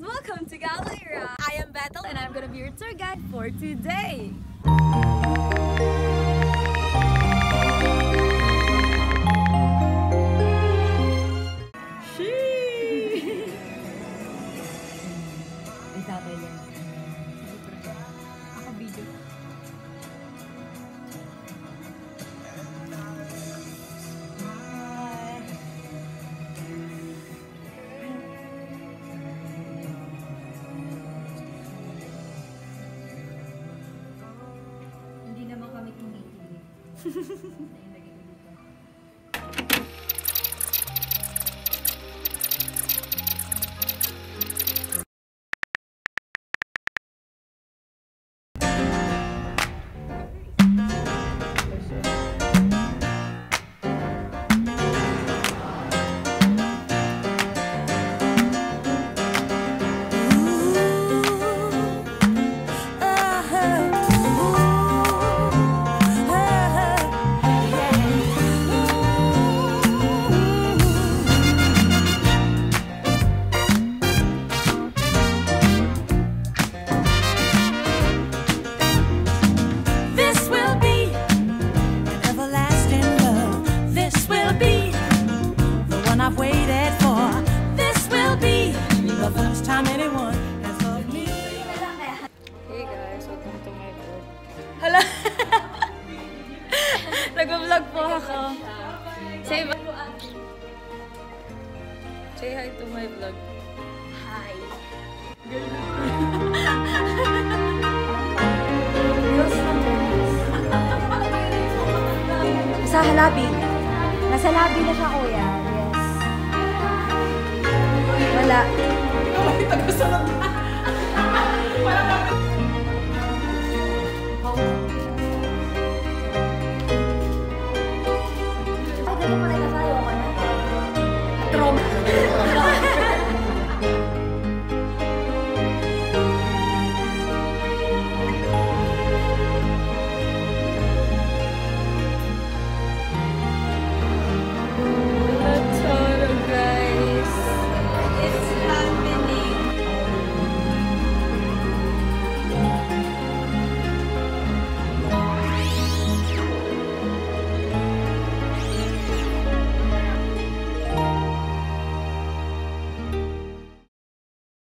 Welcome to Galera! I am Bethel and I'm gonna be your tour guide for today! Nag-vlog po ako. Say hi to my vlog. Hi. Sa labi. Nasa labi na siya, kuya. Yes. Wala. Terima kasih.